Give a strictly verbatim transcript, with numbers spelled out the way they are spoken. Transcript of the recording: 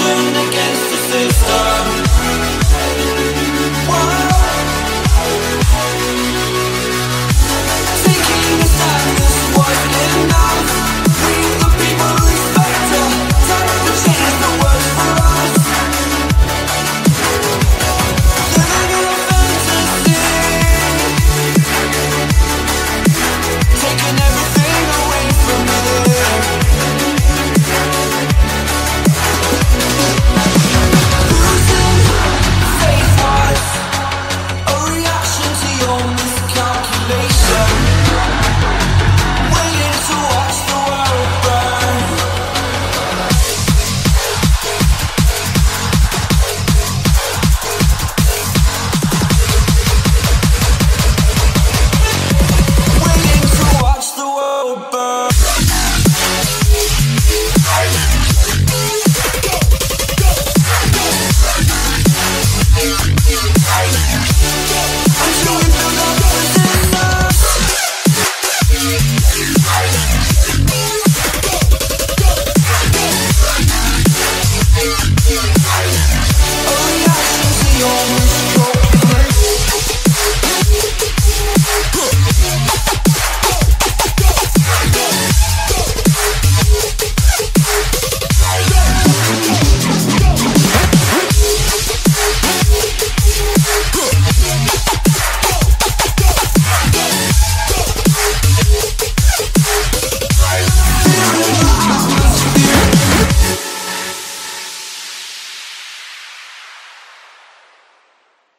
Against the system.